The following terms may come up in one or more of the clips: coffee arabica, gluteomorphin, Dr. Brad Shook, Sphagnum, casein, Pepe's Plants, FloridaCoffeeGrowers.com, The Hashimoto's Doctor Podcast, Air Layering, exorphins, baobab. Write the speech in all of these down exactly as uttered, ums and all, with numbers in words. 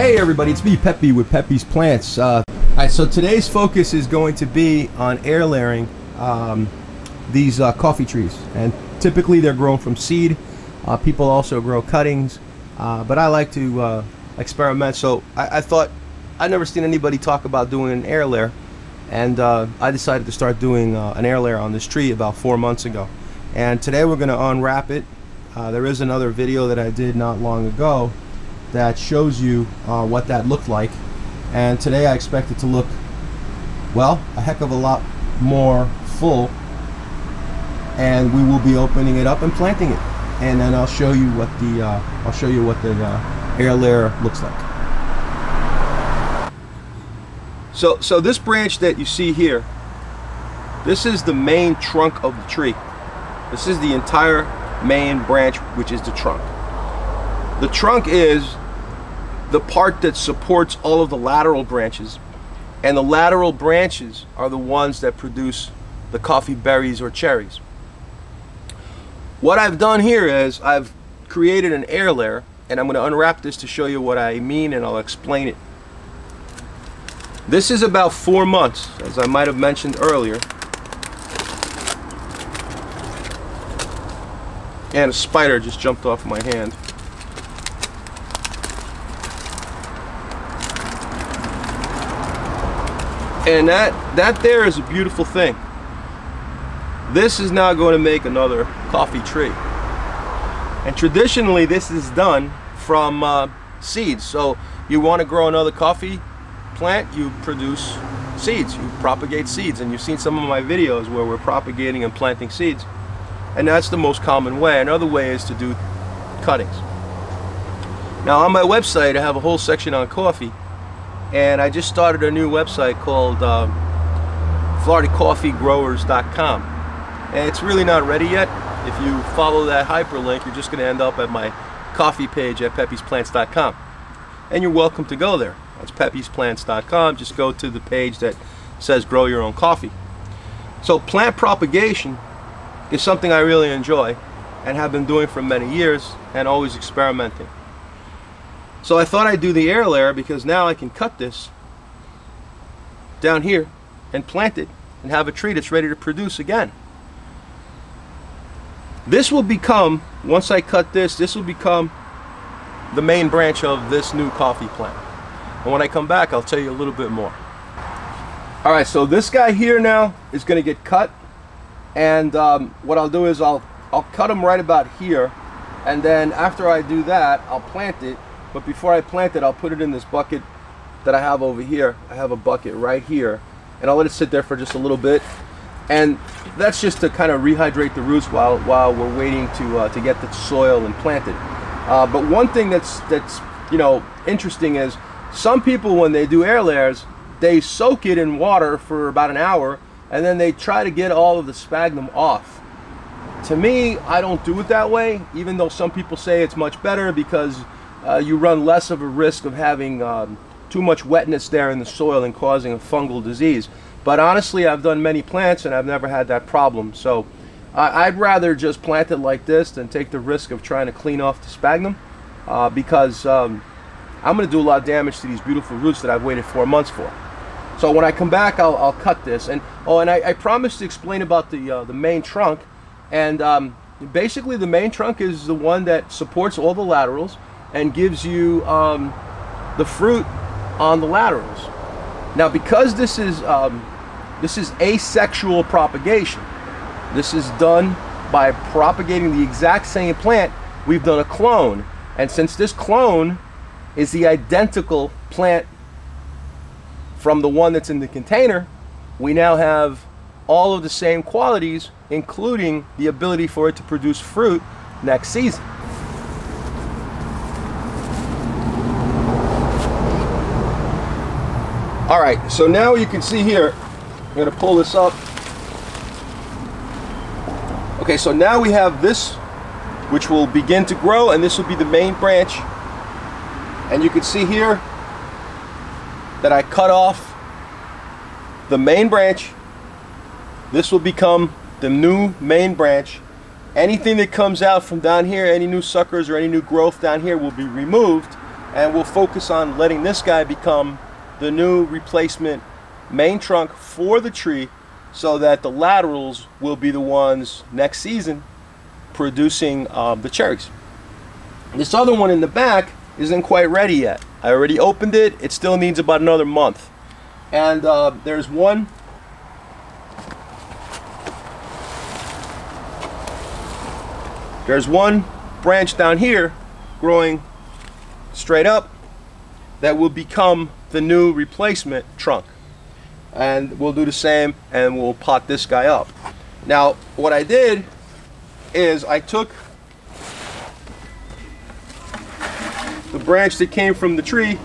Hey everybody, it's me, Pepe, with Pepe's Plants. Uh, all right, so today's focus is going to be on air layering um, these uh, coffee trees. And typically they're grown from seed. Uh, people also grow cuttings, uh, but I like to uh, experiment. So I, I thought, I'd never seen anybody talk about doing an air layer. And uh, I decided to start doing uh, an air layer on this tree about four months ago. And today we're gonna unwrap it. Uh, there is another video that I did not long ago that shows you uh, what that looked like, and today I expect it to look, well, a heck of a lot more full, and we will be opening it up and planting it, and then I'll show you what the uh, I'll show you what the uh, air layer looks like. So, so this branch that you see here, this is the main trunk of the tree. This is the entire main branch, which is the trunk. The trunk is the part that supports all of the lateral branches, and the lateral branches are the ones that produce the coffee berries or cherries. What I've done here is I've created an air layer, and I'm going to unwrap this to show you what I mean, and I'll explain it. This is about four months, as I might have mentioned earlier, and a spider just jumped off my hand. And that, that there is a beautiful thing. This is now going to make another coffee tree. And traditionally this is done from uh, seeds. So you want to grow another coffee plant, you produce seeds, you propagate seeds. And you've seen some of my videos where we're propagating and planting seeds. And that's the most common way. Another way is to do cuttings. Now on my website I have a whole section on coffee. And I just started a new website called uh, Florida Coffee Growers dot com, and it's really not ready yet. If you follow that hyperlink, you're just going to end up at my coffee page at Pepe's Plants dot com, and you're welcome to go there. That's Pepe's Plants dot com. Just go to the page that says grow your own coffee. So plant propagation is something I really enjoy and have been doing for many years, and always experimenting. So I thought I'd do the air layer because now I can cut this down here and plant it and have a tree that's ready to produce again. This will become, once I cut this, this will become the main branch of this new coffee plant. And when I come back, I'll tell you a little bit more. All right, so this guy here now is going to get cut. And um, what I'll do is I'll, I'll cut him right about here. And then after I do that, I'll plant it. But before I plant it, I'll put it in this bucket that I have over here. I have a bucket right here, and I'll let it sit there for just a little bit. And that's just to kind of rehydrate the roots while while we're waiting to uh, to get the soil and plant it. Uh, but one thing that's that's you know interesting is some people, when they do air layers, they soak it in water for about an hour, and then they try to get all of the sphagnum off. To me, I don't do it that way, even though some people say it's much better because Uh, you run less of a risk of having um, too much wetness there in the soil and causing a fungal disease. But honestly, I've done many plants and I've never had that problem. So uh, I'd rather just plant it like this than take the risk of trying to clean off the sphagnum, uh, because um, I'm going to do a lot of damage to these beautiful roots that I've waited four months for. So when I come back, I'll, I'll cut this. And oh, and I, I promised to explain about the uh, the main trunk. And um, basically, the main trunk is the one that supports all the laterals and gives you um, the fruit on the laterals. Now, because this is um, this is asexual propagation, this is done by propagating the exact same plant. We've done a clone, and since this clone is the identical plant from the one that's in the container, we now have all of the same qualities, including the ability for it to produce fruit next season. All right, so now you can see here, I'm gonna pull this up. Okay, so now we have this, which will begin to grow, and this will be the main branch. And you can see here that I cut off the main branch. This will become the new main branch. Anything that comes out from down here, any new suckers or any new growth down here will be removed and we'll focus on letting this guy become the new replacement main trunk for the tree, so that the laterals will be the ones next season producing um, the cherries. This other one in the back isn't quite ready yet. I already opened it. It still needs about another month. And uh, there's one there's one branch down here growing straight up that will become the new replacement trunk. And we'll do the same, and we'll pot this guy up. Now, what I did is I took the branch that came from the tree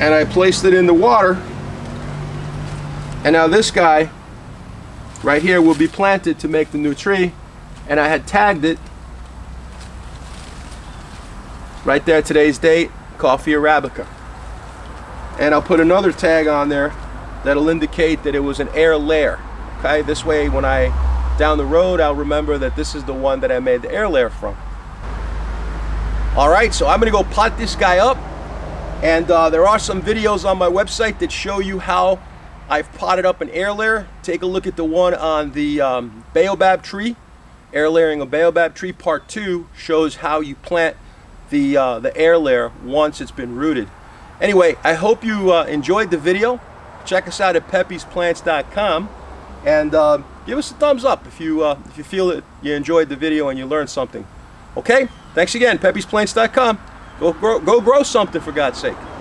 and I placed it in the water, and now this guy right here will be planted to make the new tree. And I had tagged it right there, today's date, coffee arabica. And I'll put another tag on there that'll indicate that it was an air layer. Okay, this way when I down the road, I'll remember that this is the one that I made the air layer from. All right, so I'm gonna go pot this guy up, and uh, there are some videos on my website that show you how I've potted up an air layer. Take a look at the one on the um, baobab tree, air layering a baobab tree, part two shows how you plant the uh, the air layer once it's been rooted. Anyway, I hope you uh, enjoyed the video. Check us out at Pepe's Plants dot com, and uh, give us a thumbs up if you uh, if you feel that you enjoyed the video and you learned something. Okay, thanks again, Pepe's Plants dot com. Go grow, go grow something, for God's sake.